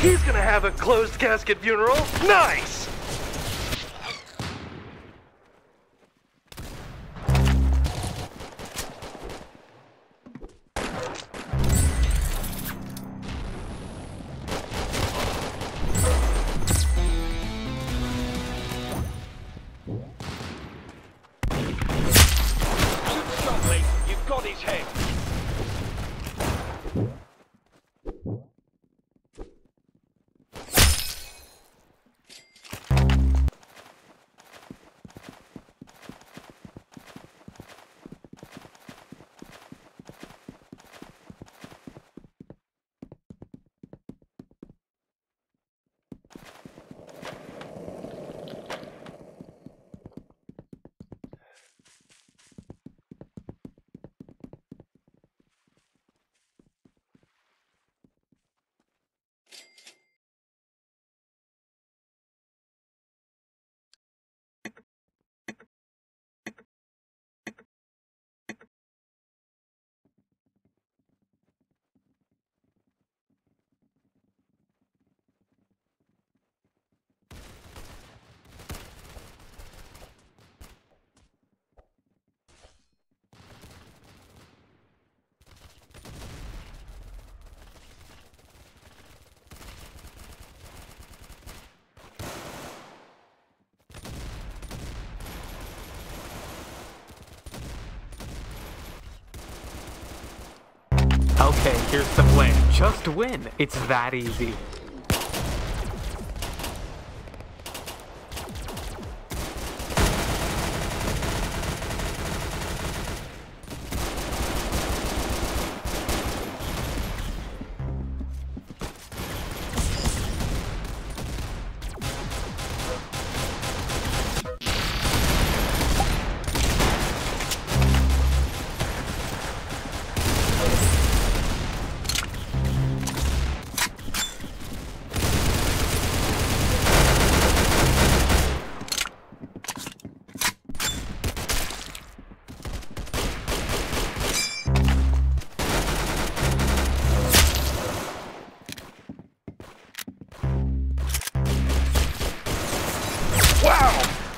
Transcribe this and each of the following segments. He's gonna have a closed casket funeral. Nice! Okay, here's the plan. Just win. It's that easy.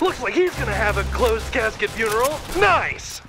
Looks like he's gonna have a closed casket funeral. Nice!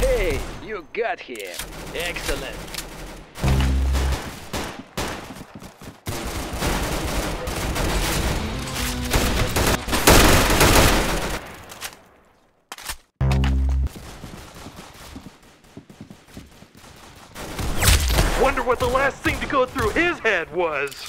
Hey, you got here. Excellent. Wonder what the last thing to go through his head was!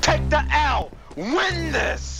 Take the L. Win this.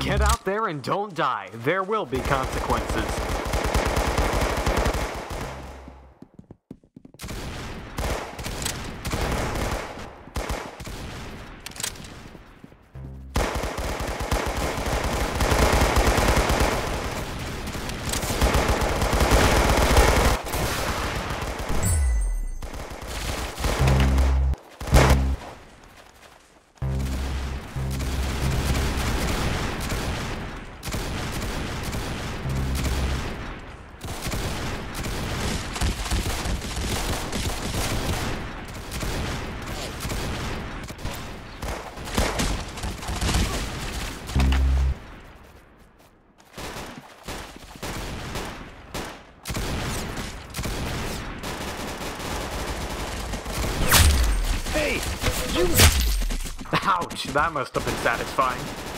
Get out there and don't die. There will be consequences. Ouch, that must have been satisfying.